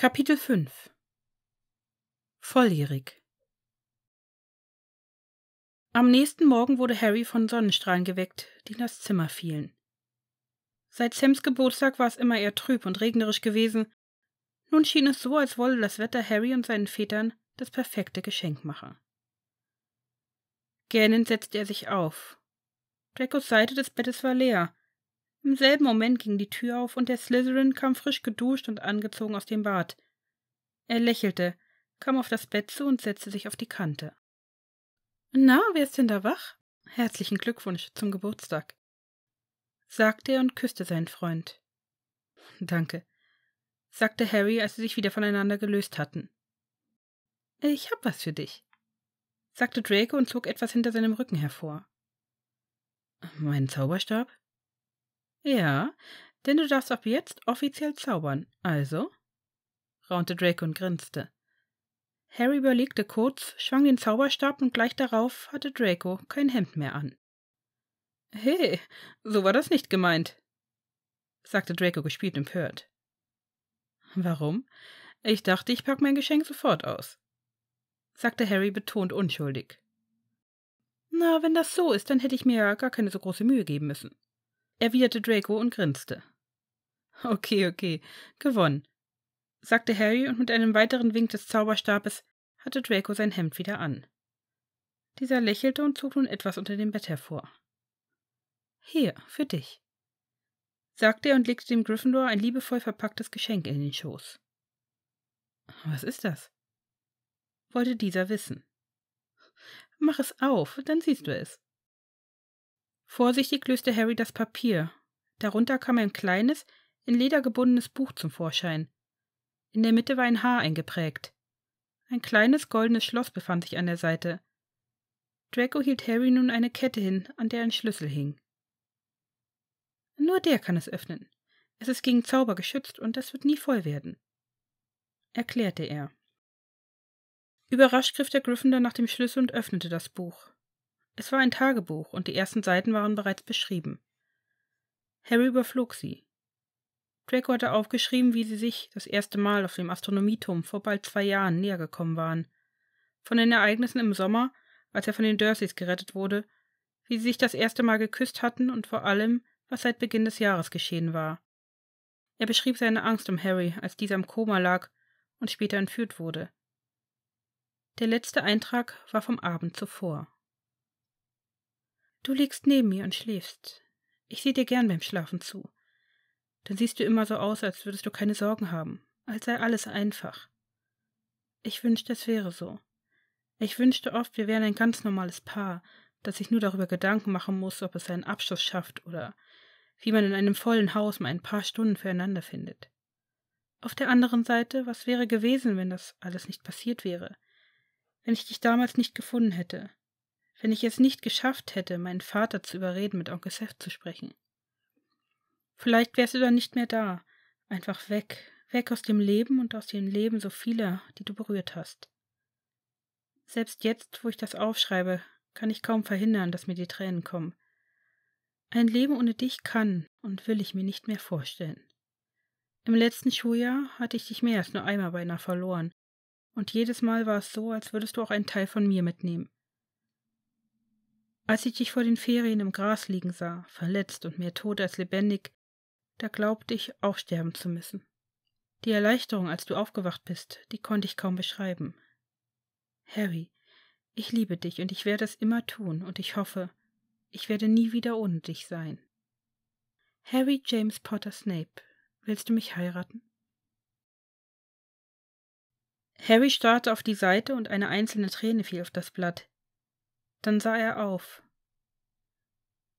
Kapitel 5 Volljährig. Am nächsten Morgen wurde Harry von Sonnenstrahlen geweckt, die in das Zimmer fielen. Seit Sams Geburtstag war es immer eher trüb und regnerisch gewesen. Nun schien es so, als wolle das Wetter Harry und seinen Vätern das perfekte Geschenk machen. Gähnend setzte er sich auf. Dracos Seite des Bettes war leer. Im selben Moment ging die Tür auf und der Slytherin kam frisch geduscht und angezogen aus dem Bad. Er lächelte, kam auf das Bett zu und setzte sich auf die Kante. »Na, wer ist denn da wach? Herzlichen Glückwunsch zum Geburtstag«, sagte er und küsste seinen Freund. »Danke«, sagte Harry, als sie sich wieder voneinander gelöst hatten. »Ich hab was für dich«, sagte Draco und zog etwas hinter seinem Rücken hervor. »Mein Zauberstab?« »Ja, denn du darfst ab jetzt offiziell zaubern, also?« raunte Draco und grinste. Harry überlegte kurz, schwang den Zauberstab und gleich darauf hatte Draco kein Hemd mehr an. »Hey, so war das nicht gemeint«, sagte Draco gespielt empört. »Warum? Ich dachte, ich pack mein Geschenk sofort aus«, sagte Harry betont unschuldig. »Na, wenn das so ist, dann hätte ich mir ja gar keine so große Mühe geben müssen«, erwiderte Draco und grinste. »Okay, gewonnen«, sagte Harry und mit einem weiteren Wink des Zauberstabes hatte Draco sein Hemd wieder an. Dieser lächelte und zog nun etwas unter dem Bett hervor. »Hier, für dich«, sagte er und legte dem Gryffindor ein liebevoll verpacktes Geschenk in den Schoß. »Was ist das?«, wollte dieser wissen. »Mach es auf, dann siehst du es.« Vorsichtig löste Harry das Papier. Darunter kam ein kleines, in Leder gebundenes Buch zum Vorschein. In der Mitte war ein Haar eingeprägt. Ein kleines goldenes Schloss befand sich an der Seite. Draco hielt Harry nun eine Kette hin, an der ein Schlüssel hing. »Nur der kann es öffnen. Es ist gegen Zauber geschützt und das wird nie voll werden«, erklärte er. Überrascht griff der Gryffindor nach dem Schlüssel und öffnete das Buch. Es war ein Tagebuch und die ersten Seiten waren bereits beschrieben. Harry überflog sie. Draco hatte aufgeschrieben, wie sie sich das erste Mal auf dem Astronomieturm vor bald 2 Jahren näher gekommen waren, von den Ereignissen im Sommer, als er von den Dursleys gerettet wurde, wie sie sich das erste Mal geküsst hatten und vor allem, was seit Beginn des Jahres geschehen war. Er beschrieb seine Angst um Harry, als dieser im Koma lag und später entführt wurde. Der letzte Eintrag war vom Abend zuvor. »Du liegst neben mir und schläfst. Ich sehe dir gern beim Schlafen zu. Dann siehst du immer so aus, als würdest du keine Sorgen haben, als sei alles einfach. Ich wünschte, es wäre so. Ich wünschte oft, wir wären ein ganz normales Paar, das sich nur darüber Gedanken machen muss, ob es einen Abschluss schafft oder wie man in einem vollen Haus mal ein paar Stunden füreinander findet. Auf der anderen Seite, was wäre gewesen, wenn das alles nicht passiert wäre? Wenn ich dich damals nicht gefunden hätte, wenn ich es nicht geschafft hätte, meinen Vater zu überreden, mit Onkel Seth zu sprechen. Vielleicht wärst du dann nicht mehr da, einfach weg, weg aus dem Leben und aus dem Leben so vieler, die du berührt hast. Selbst jetzt, wo ich das aufschreibe, kann ich kaum verhindern, dass mir die Tränen kommen. Ein Leben ohne dich kann und will ich mir nicht mehr vorstellen. Im letzten Schuljahr hatte ich dich mehr als nur einmal beinahe verloren. Und jedes Mal war es so, als würdest du auch einen Teil von mir mitnehmen. Als ich dich vor den Ferien im Gras liegen sah, verletzt und mehr tot als lebendig, da glaubte ich, auch sterben zu müssen. Die Erleichterung, als du aufgewacht bist, die konnte ich kaum beschreiben. Harry, ich liebe dich und ich werde es immer tun und ich hoffe, ich werde nie wieder ohne dich sein. Harry James Potter Snape, willst du mich heiraten?« Harry starrte auf die Seite und eine einzelne Träne fiel auf das Blatt. Dann sah er auf.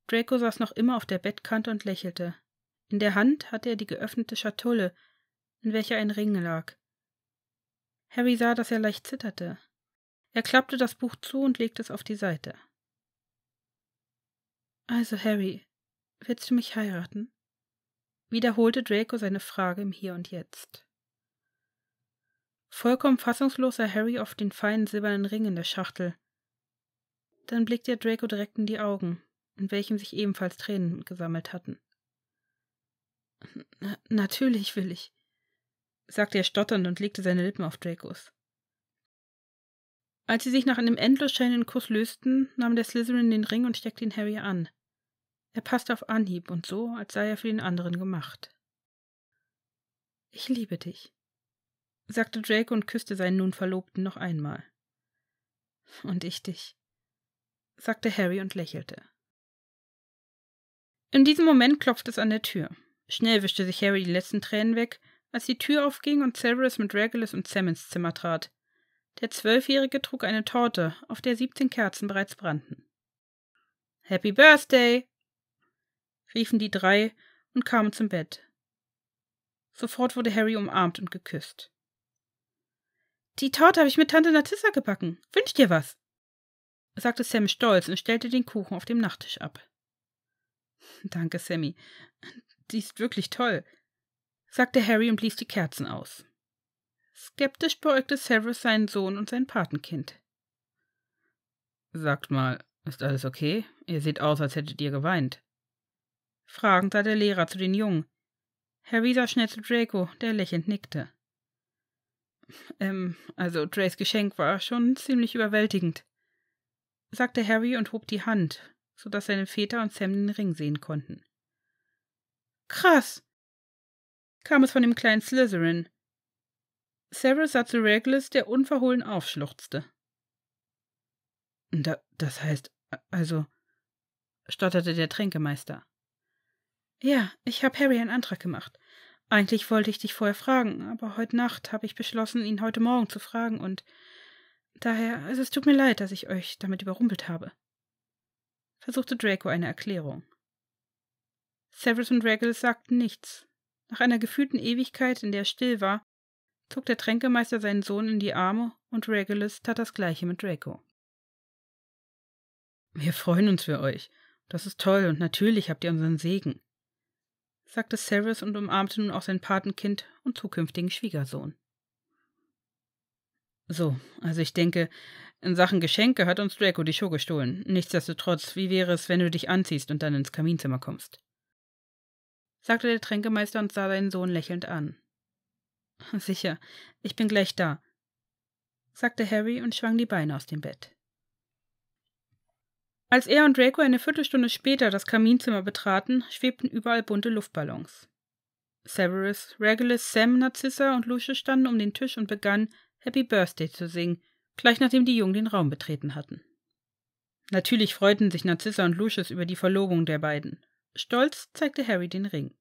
Draco saß noch immer auf der Bettkante und lächelte. In der Hand hatte er die geöffnete Schatulle, in welcher ein Ring lag. Harry sah, dass er leicht zitterte. Er klappte das Buch zu und legte es auf die Seite. »Also, Harry, willst du mich heiraten?« wiederholte Draco seine Frage im Hier und Jetzt. Vollkommen fassungslos sah Harry auf den feinen silbernen Ring in der Schachtel. Dann blickte er Draco direkt in die Augen, in welchen sich ebenfalls Tränen gesammelt hatten. »Natürlich will ich«, sagte er stotternd und legte seine Lippen auf Dracos. Als sie sich nach einem endlos schellenden Kuss lösten, nahm der Slytherin den Ring und steckte ihn Harry an. Er passte auf Anhieb und so, als sei er für den anderen gemacht. »Ich liebe dich«, sagte Draco und küsste seinen nun Verlobten noch einmal. »Und ich dich«, sagte Harry und lächelte. In diesem Moment klopfte es an der Tür. Schnell wischte sich Harry die letzten Tränen weg, als die Tür aufging und Severus mit Regulus und Sam ins Zimmer trat. Der 12-Jährige trug eine Torte, auf der 17 Kerzen bereits brannten. »Happy Birthday«, riefen die drei und kamen zum Bett. Sofort wurde Harry umarmt und geküsst. »Die Torte habe ich mit Tante Narcissa gebacken. Wünsch dir was«, sagte Sam stolz und stellte den Kuchen auf dem Nachttisch ab. »Danke, Sammy. Die ist wirklich toll«, sagte Harry und blies die Kerzen aus. Skeptisch beäugte Severus seinen Sohn und sein Patenkind. »Sagt mal, ist alles okay? Ihr seht aus, als hättet ihr geweint.« Fragend sah der Lehrer zu den Jungen. Harry sah schnell zu Draco, der lächelnd nickte. Also Drays Geschenk war schon ziemlich überwältigend«, sagte Harry und hob die Hand, sodass seine Väter und Sam den Ring sehen konnten. »Krass«, kam es von dem kleinen Slytherin. Severus sah zu Regulus, der unverhohlen aufschluchzte. »Das heißt, also«, stotterte der Tränkemeister. »Ja, ich habe Harry einen Antrag gemacht. Eigentlich wollte ich dich vorher fragen, aber heute Nacht habe ich beschlossen, ihn heute Morgen zu fragen und daher, also es tut mir leid, dass ich euch damit überrumpelt habe«, versuchte Draco eine Erklärung. Severus und Regulus sagten nichts. Nach einer gefühlten Ewigkeit, in der es still war, zog der Tränkemeister seinen Sohn in die Arme und Regulus tat das Gleiche mit Draco. »Wir freuen uns für euch. Das ist toll und natürlich habt ihr unseren Segen«, sagte Severus und umarmte nun auch sein Patenkind und zukünftigen Schwiegersohn. »So, also ich denke, in Sachen Geschenke hat uns Draco die Show gestohlen. Nichtsdestotrotz, wie wäre es, wenn du dich anziehst und dann ins Kaminzimmer kommst?«, sagte der Tränkemeister und sah seinen Sohn lächelnd an. »Sicher, ich bin gleich da«, sagte Harry und schwang die Beine aus dem Bett. Als er und Draco eine Viertelstunde später das Kaminzimmer betraten, schwebten überall bunte Luftballons. Severus, Regulus, Sam, Narcissa und Lucius standen um den Tisch und begannen, »Happy Birthday« zu singen, gleich nachdem die Jungen den Raum betreten hatten. Natürlich freuten sich Narcissa und Lucius über die Verlobung der beiden. Stolz zeigte Harry den Ring.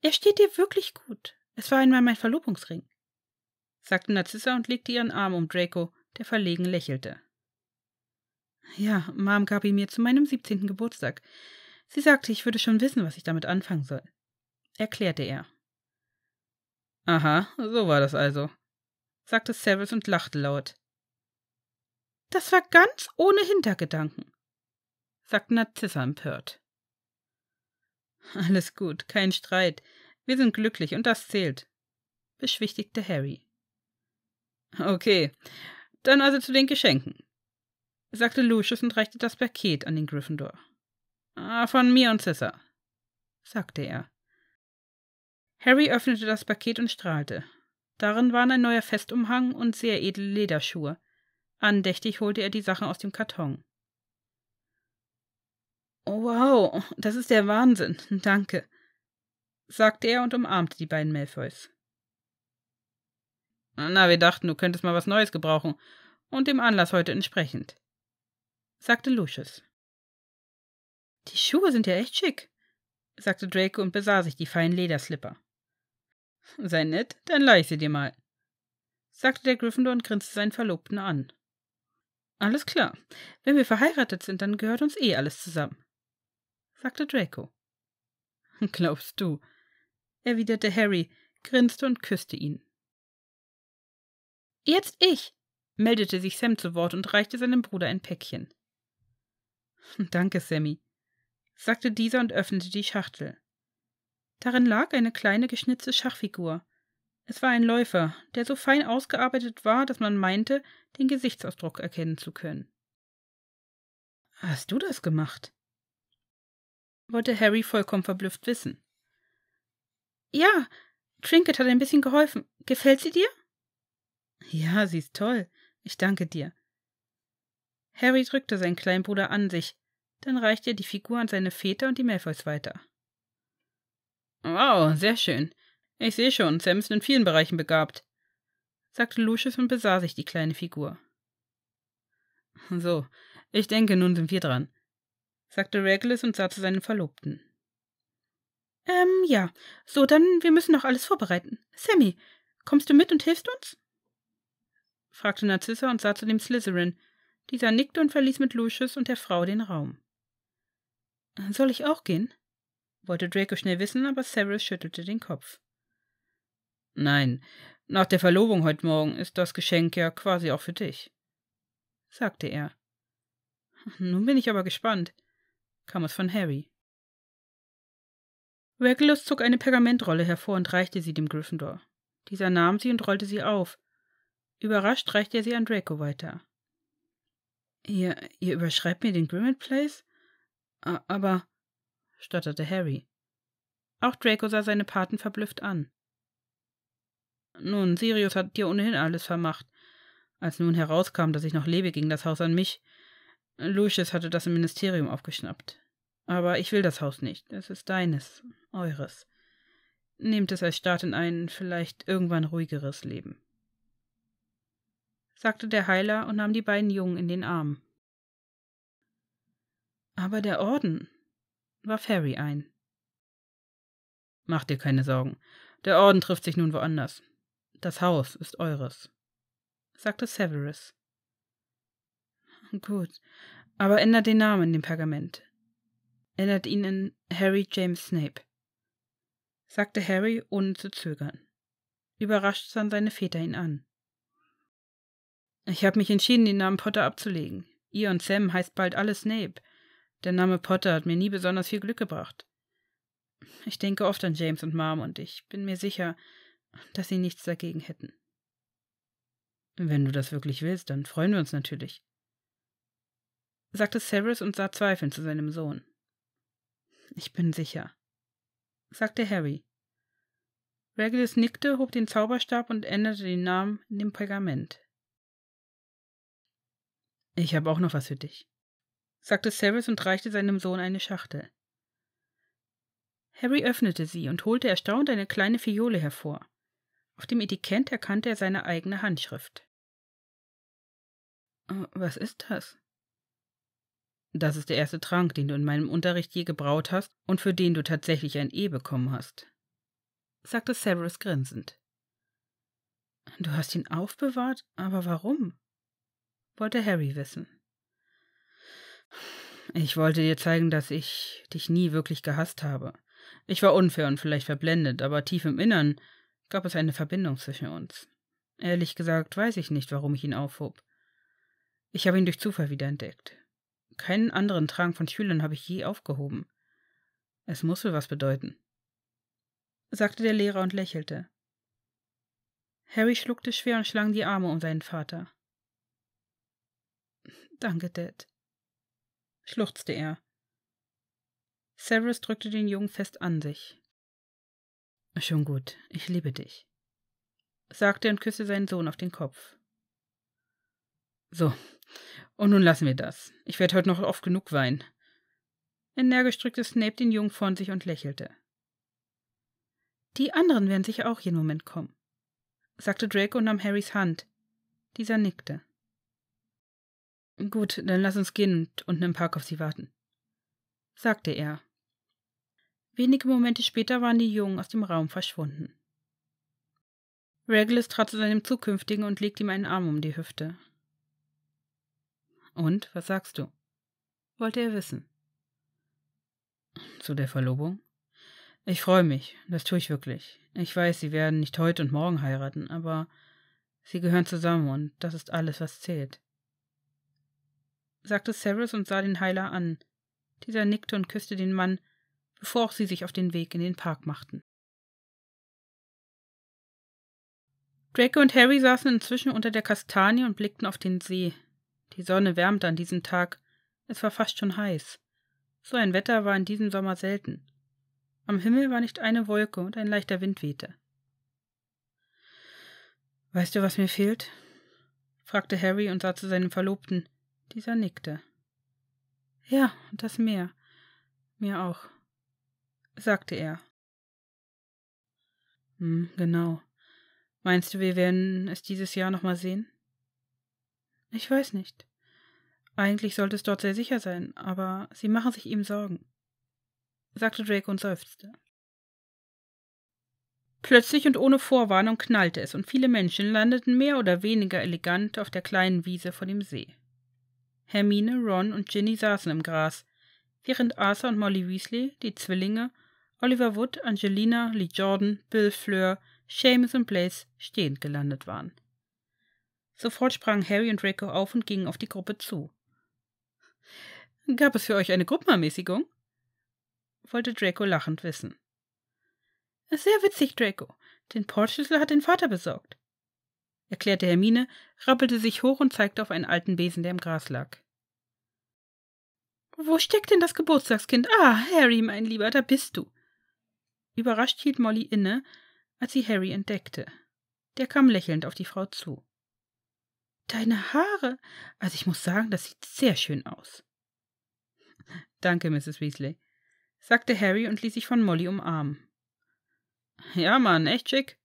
»Er steht dir wirklich gut. Es war einmal mein Verlobungsring«, sagte Narcissa und legte ihren Arm um Draco, der verlegen lächelte. »Ja, Mom gab ihn mir zu meinem 17. Geburtstag. Sie sagte, ich würde schon wissen, was ich damit anfangen soll«, erklärte er. »Aha, so war das also«, sagte Severus und lachte laut. »Das war ganz ohne Hintergedanken«, sagte Narcissa empört. »Alles gut, kein Streit. Wir sind glücklich und das zählt«, beschwichtigte Harry. »Okay, dann also zu den Geschenken«, sagte Lucius und reichte das Paket an den Gryffindor. »Von mir und Cissa«, sagte er. Harry öffnete das Paket und strahlte. Darin waren ein neuer Festumhang und sehr edle Lederschuhe. Andächtig holte er die Sachen aus dem Karton. »Wow, das ist der Wahnsinn, danke«, sagte er und umarmte die beiden Malfoys. »Na, wir dachten, du könntest mal was Neues gebrauchen und dem Anlass heute entsprechend«, sagte Lucius. »Die Schuhe sind ja echt schick«, sagte Draco und besah sich die feinen Lederslipper. »Sei nett, dann leih ich sie dir mal«, sagte der Gryffindor und grinste seinen Verlobten an. »Alles klar, wenn wir verheiratet sind, dann gehört uns eh alles zusammen«, sagte Draco. »Glaubst du«, erwiderte Harry, grinste und küsste ihn. »Jetzt ich«, meldete sich Sam zu Wort und reichte seinem Bruder ein Päckchen. »Danke, Sammy«, sagte dieser und öffnete die Schachtel. Darin lag eine kleine geschnitzte Schachfigur. Es war ein Läufer, der so fein ausgearbeitet war, dass man meinte, den Gesichtsausdruck erkennen zu können. »Hast du das gemacht?«, wollte Harry vollkommen verblüfft wissen. »Ja, Trinket hat ein bisschen geholfen. Gefällt sie dir? Ja, sie ist toll. Ich danke dir. Harry drückte seinen kleinen Bruder an sich. Dann reichte er die Figur an seine Väter und die Malfoys weiter. Wow, sehr schön. Ich sehe schon, Sam ist in vielen Bereichen begabt, sagte Lucius und besah sich die kleine Figur. So, ich denke, nun sind wir dran, sagte Regulus und sah zu seinem Verlobten. Ja. So, dann, wir müssen noch alles vorbereiten. Sammy, kommst du mit und hilfst uns? Fragte Narcissa und sah zu dem Slytherin. Dieser nickte und verließ mit Lucius und der Frau den Raum. Soll ich auch gehen? Wollte Draco schnell wissen, aber Severus schüttelte den Kopf. Nein, nach der Verlobung heute Morgen ist das Geschenk ja quasi auch für dich, sagte er. Nun bin ich aber gespannt, kam es von Harry. Regulus zog eine Pergamentrolle hervor und reichte sie dem Gryffindor. Dieser nahm sie und rollte sie auf. Überrascht reichte er sie an Draco weiter. »Ihr überschreibt mir den Grimmauld Place? Aber...« stotterte Harry. Auch Draco sah seine Paten verblüfft an. »Nun, Sirius hat dir ohnehin alles vermacht. Als nun herauskam, dass ich noch lebe, ging das Haus an mich. Lucius hatte das im Ministerium aufgeschnappt. Aber ich will das Haus nicht. Es ist deines, eures. Nehmt es als Start in ein vielleicht irgendwann ruhigeres Leben.« sagte der Heiler und nahm die beiden Jungen in den Arm. Aber der Orden, warf Harry ein. Mach dir keine Sorgen, der Orden trifft sich nun woanders. Das Haus ist eures, sagte Severus. Gut, aber ändert den Namen in dem Pergament. Ändert ihn in Harry James Snape, sagte Harry, ohne zu zögern. Überrascht sahen seine Väter ihn an. Ich habe mich entschieden, den Namen Potter abzulegen. Ihr und Sam heißt bald alle Snape. Der Name Potter hat mir nie besonders viel Glück gebracht. Ich denke oft an James und Mom und ich bin mir sicher, dass sie nichts dagegen hätten. Wenn du das wirklich willst, dann freuen wir uns natürlich, sagte Severus und sah zweifelnd zu seinem Sohn. Ich bin sicher, sagte Harry. Regulus nickte, hob den Zauberstab und änderte den Namen in dem Pergament. »Ich habe auch noch was für dich«, sagte Severus und reichte seinem Sohn eine Schachtel. Harry öffnete sie und holte erstaunt eine kleine Fiole hervor. Auf dem Etikett erkannte er seine eigene Handschrift. »Was ist das?« »Das ist der erste Trank, den du in meinem Unterricht je gebraut hast und für den du tatsächlich ein E bekommen hast«, sagte Severus grinsend. »Du hast ihn aufbewahrt, aber warum?« wollte Harry wissen. Ich wollte dir zeigen, dass ich dich nie wirklich gehasst habe. Ich war unfair und vielleicht verblendet, aber tief im Innern gab es eine Verbindung zwischen uns. Ehrlich gesagt weiß ich nicht, warum ich ihn aufhob. Ich habe ihn durch Zufall wiederentdeckt. Keinen anderen Trank von Schülern habe ich je aufgehoben. Es muss wohl was bedeuten, sagte der Lehrer und lächelte. Harry schluckte schwer und schlang die Arme um seinen Vater. »Danke, Dad«, schluchzte er. Severus drückte den Jungen fest an sich. »Schon gut, ich liebe dich«, sagte und küsste seinen Sohn auf den Kopf. »So, und nun lassen wir das. Ich werde heute noch oft genug weinen.« Energisch drückte Snape den Jungen von sich und lächelte. »Die anderen werden sicher auch jeden Moment kommen«, sagte Draco und nahm Harrys Hand. Dieser nickte. »Gut, dann lass uns gehen und unten im Park auf sie warten«, sagte er. Wenige Momente später waren die Jungen aus dem Raum verschwunden. Regulus trat zu seinem Zukünftigen und legte ihm einen Arm um die Hüfte. »Und, was sagst du?« wollte er wissen. »Zu der Verlobung? Ich freue mich, das tue ich wirklich. Ich weiß, sie werden nicht heute und morgen heiraten, aber sie gehören zusammen und das ist alles, was zählt«, sagte Severus und sah den Heiler an. Dieser nickte und küsste den Mann, bevor auch sie sich auf den Weg in den Park machten. Draco und Harry saßen inzwischen unter der Kastanie und blickten auf den See. Die Sonne wärmte an diesem Tag. Es war fast schon heiß. So ein Wetter war in diesem Sommer selten. Am Himmel war nicht eine Wolke und ein leichter Wind wehte. »Weißt du, was mir fehlt?« fragte Harry und sah zu seinem Verlobten. Dieser nickte. »Ja, und das Meer. Mir auch«, sagte er. »Genau. Meinst du, wir werden es dieses Jahr noch mal sehen?« »Ich weiß nicht. Eigentlich sollte es dort sehr sicher sein, aber sie machen sich ihm Sorgen«, sagte Draco und seufzte. Plötzlich und ohne Vorwarnung knallte es, und viele Menschen landeten mehr oder weniger elegant auf der kleinen Wiese vor dem See. Hermine, Ron und Ginny saßen im Gras, während Arthur und Molly Weasley, die Zwillinge, Oliver Wood, Angelina, Lee Jordan, Bill, Fleur, James und Place stehend gelandet waren. Sofort sprangen Harry und Draco auf und gingen auf die Gruppe zu. »Gab es für euch eine Gruppenermäßigung?« wollte Draco lachend wissen. »Sehr witzig, Draco. Den Portschlüssel hat dein Vater besorgt«, erklärte Hermine, rappelte sich hoch und zeigte auf einen alten Besen, der im Gras lag. »Wo steckt denn das Geburtstagskind? Ah, Harry, mein Lieber, da bist du!« Überrascht hielt Molly inne, als sie Harry entdeckte. Der kam lächelnd auf die Frau zu. »Deine Haare! Also ich muss sagen, das sieht sehr schön aus.« »Danke, Mrs. Weasley«, sagte Harry und ließ sich von Molly umarmen. »Ja, Mann, echt schick«,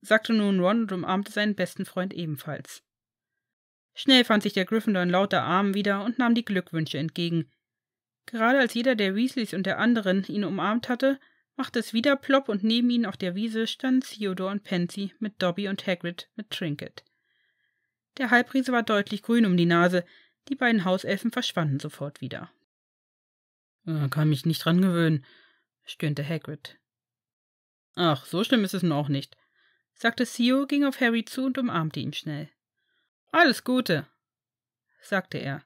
sagte nun Ron und umarmte seinen besten Freund ebenfalls. Schnell fand sich der Gryffindor in lauter Armen wieder und nahm die Glückwünsche entgegen. Gerade als jeder der Weasleys und der anderen ihn umarmt hatte, machte es wieder plopp und neben ihnen auf der Wiese standen Theodore und Pansy mit Dobby und Hagrid mit Trinket. Der Halbriese war deutlich grün um die Nase, die beiden Hauselfen verschwanden sofort wieder. »Kann mich nicht dran gewöhnen«, stöhnte Hagrid. »Ach, so schlimm ist es nun auch nicht«, sagte Theo, ging auf Harry zu und umarmte ihn schnell. »Alles Gute«, sagte er.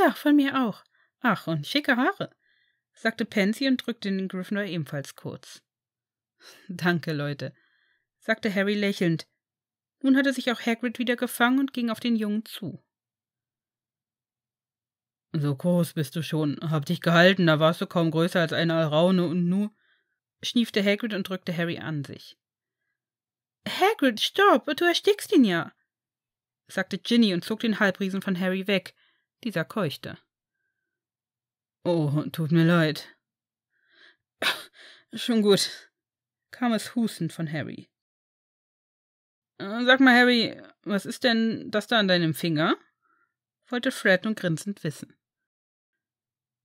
»Ja, von mir auch. Ach, und schicke Haare«, sagte Pansy und drückte den Gryffindor ebenfalls kurz. »Danke, Leute«, sagte Harry lächelnd. Nun hatte sich auch Hagrid wieder gefangen und ging auf den Jungen zu. »So groß bist du schon. Hab dich gehalten, da warst du kaum größer als eine Alraune und nu«, schniefte Hagrid und drückte Harry an sich. »Hagrid, stopp, du erstickst ihn ja«, sagte Ginny und zog den Halbriesen von Harry weg. Dieser keuchte. »Oh, tut mir leid.« »Schon gut«, kam es hustend von Harry. »Sag mal, Harry, was ist denn das da an deinem Finger?« wollte Fred nun grinsend wissen.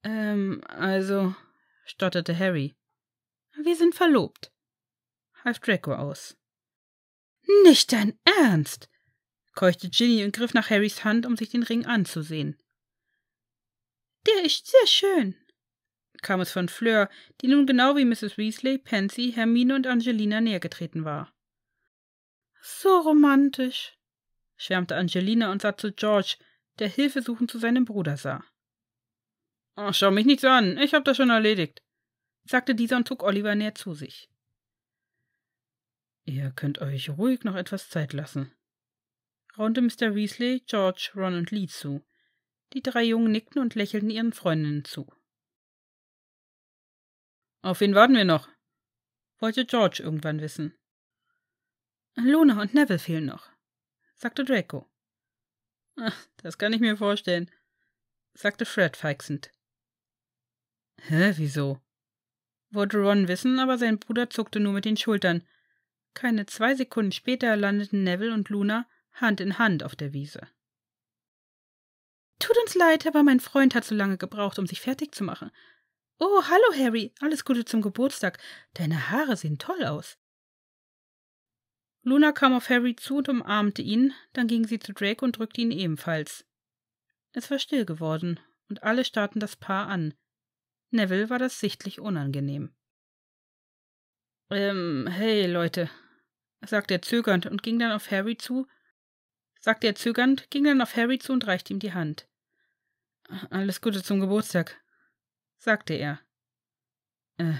Also«, stotterte Harry. »Wir sind verlobt«, half Draco aus. »Nicht dein Ernst!« keuchte Ginny und griff nach Harrys Hand, um sich den Ring anzusehen. »Der ist sehr schön«, kam es von Fleur, die nun genau wie Mrs. Weasley, Pansy, Hermine und Angelina nähergetreten war. »So romantisch«, schwärmte Angelina und sah zu George, der hilfesuchend zu seinem Bruder sah. »Ach, schau mich nicht so an, ich hab das schon erledigt«, sagte dieser und zog Oliver näher zu sich. »Ihr könnt euch ruhig noch etwas Zeit lassen«, raunte Mr. Weasley, George, Ron und Lee zu. Die drei Jungen nickten und lächelten ihren Freundinnen zu. »Auf wen warten wir noch?« wollte George irgendwann wissen. »Luna und Neville fehlen noch«, sagte Draco. »Ach, das kann ich mir vorstellen«, sagte Fred feixend. »Hä, wieso?« wollte Ron wissen, aber sein Bruder zuckte nur mit den Schultern. Keine 2 Sekunden später landeten Neville und Luna Hand in Hand auf der Wiese. »Tut uns leid, aber mein Freund hat so lange gebraucht, um sich fertig zu machen. Oh, hallo, Harry, alles Gute zum Geburtstag. Deine Haare sehen toll aus.« Luna kam auf Harry zu und umarmte ihn, dann ging sie zu Draco und drückte ihn ebenfalls. Es war still geworden, und alle starrten das Paar an. Neville war das sichtlich unangenehm. Hey, Leute«, sagte er zögernd, ging dann auf Harry zu und reichte ihm die Hand. »Alles Gute zum Geburtstag«, sagte er.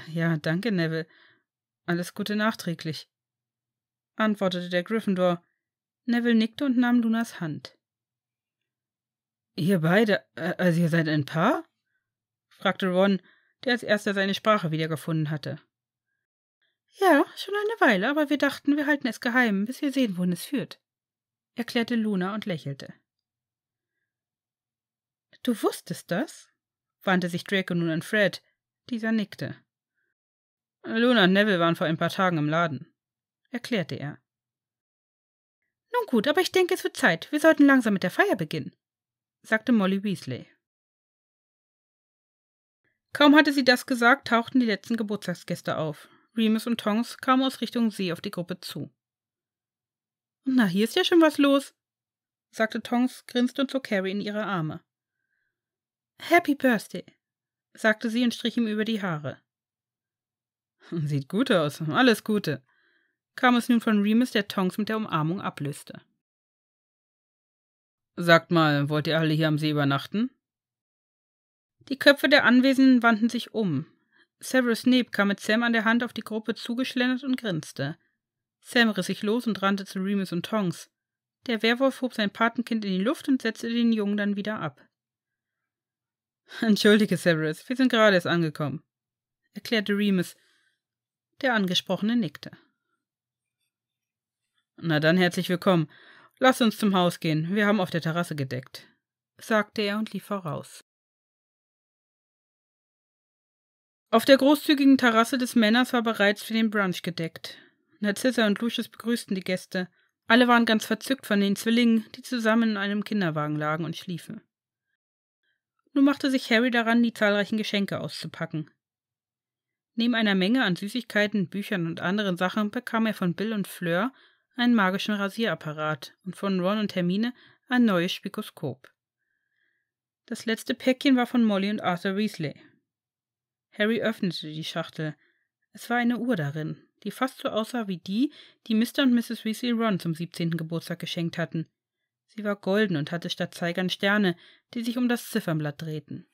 Ja, danke, Neville. Alles Gute nachträglich«, antwortete der Gryffindor. Neville nickte und nahm Lunas Hand. »Ihr beide, also ihr seid ein Paar?« fragte Ron, der als erster seine Sprache wiedergefunden hatte. Ja, schon eine Weile, aber wir dachten, wir halten es geheim, bis wir sehen, wohin es führt, erklärte Luna und lächelte. Du wusstest das? Wandte sich Draco nun an Fred. Dieser nickte. Luna und Neville waren vor ein paar Tagen im Laden, erklärte er. Nun gut, aber ich denke, es wird Zeit. Wir sollten langsam mit der Feier beginnen, sagte Molly Weasley. Kaum hatte sie das gesagt, tauchten die letzten Geburtstagsgäste auf. Remus und Tonks kamen aus Richtung See auf die Gruppe zu. »Na, hier ist ja schon was los«, sagte Tonks, grinste und zog Harry in ihre Arme. »Happy Birthday«, sagte sie und strich ihm über die Haare. »Sieht gut aus, alles Gute«, kam es nun von Remus, der Tonks mit der Umarmung ablöste. »Sagt mal, wollt ihr alle hier am See übernachten?« Die Köpfe der Anwesenden wandten sich um. Severus Snape kam mit Sam an der Hand auf die Gruppe zugeschlendert und grinste. Sam riss sich los und rannte zu Remus und Tonks. Der Werwolf hob sein Patenkind in die Luft und setzte den Jungen dann wieder ab. »Entschuldige, Severus, wir sind gerade erst angekommen«, erklärte Remus. Der Angesprochene nickte. »Na dann, herzlich willkommen. Lass uns zum Haus gehen, wir haben auf der Terrasse gedeckt«, sagte er und lief voraus. Auf der großzügigen Terrasse des Männers war bereits für den Brunch gedeckt. Narcissa und Lucius begrüßten die Gäste. Alle waren ganz verzückt von den Zwillingen, die zusammen in einem Kinderwagen lagen und schliefen. Nun machte sich Harry daran, die zahlreichen Geschenke auszupacken. Neben einer Menge an Süßigkeiten, Büchern und anderen Sachen bekam er von Bill und Fleur einen magischen Rasierapparat und von Ron und Hermine ein neues Spikoskop. Das letzte Päckchen war von Molly und Arthur Weasley. Harry öffnete die Schachtel. Es war eine Uhr darin, die fast so aussah wie die, die Mr. und Mrs. Weasley Ron zum 17. Geburtstag geschenkt hatten. Sie war golden und hatte statt Zeigern Sterne, die sich um das Ziffernblatt drehten.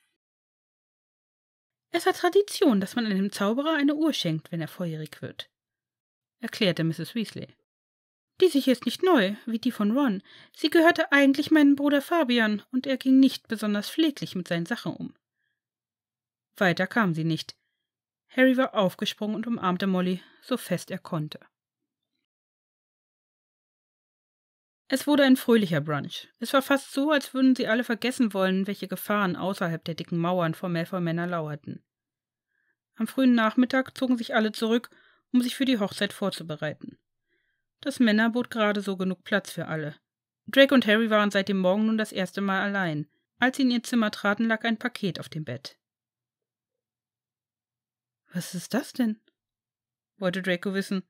»Es hat Tradition, dass man einem Zauberer eine Uhr schenkt, wenn er volljährig wird«, erklärte Mrs. Weasley. »Diese hier ist nicht neu, wie die von Ron. Sie gehörte eigentlich meinem Bruder Fabian, und er ging nicht besonders pfleglich mit seinen Sachen um.« Weiter kam sie nicht. Harry war aufgesprungen und umarmte Molly, so fest er konnte. Es wurde ein fröhlicher Brunch. Es war fast so, als würden sie alle vergessen wollen, welche Gefahren außerhalb der dicken Mauern vor Malfoy-Männer lauerten. Am frühen Nachmittag zogen sich alle zurück, um sich für die Hochzeit vorzubereiten. Das Männer bot gerade so genug Platz für alle. Draco und Harry waren seit dem Morgen nun das erste Mal allein. Als sie in ihr Zimmer traten, lag ein Paket auf dem Bett. »Was ist das denn?« wollte Draco wissen.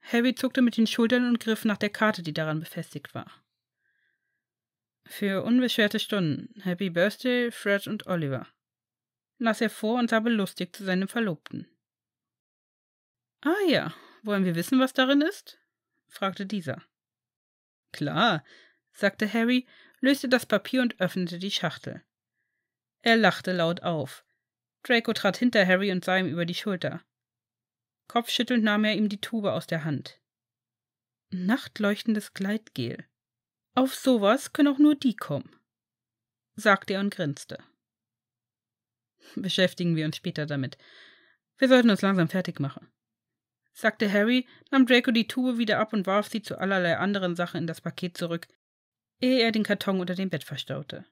Harry zuckte mit den Schultern und griff nach der Karte, die daran befestigt war. »Für unbeschwerte Stunden. Happy Birthday, Fred und Oliver«, las er vor und sah belustigt zu seinem Verlobten. »Ah ja, wollen wir wissen, was darin ist?« fragte dieser. »Klar«, sagte Harry, löste das Papier und öffnete die Schachtel. Er lachte laut auf. Draco trat hinter Harry und sah ihm über die Schulter. Kopfschüttelnd nahm er ihm die Tube aus der Hand. »Nachtleuchtendes Gleitgel. Auf sowas können auch nur die kommen«, sagte er und grinste. »Beschäftigen wir uns später damit. Wir sollten uns langsam fertig machen«, sagte Harry, nahm Draco die Tube wieder ab und warf sie zu allerlei anderen Sachen in das Paket zurück, ehe er den Karton unter dem Bett verstaute.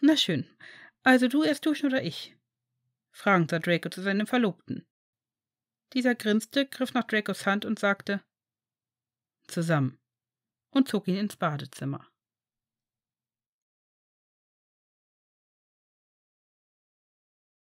»Na schön. Also du erst duschen oder ich?« fragend sah Draco zu seinem Verlobten. Dieser grinste, griff nach Dracos Hand und sagte »Zusammen« und zog ihn ins Badezimmer.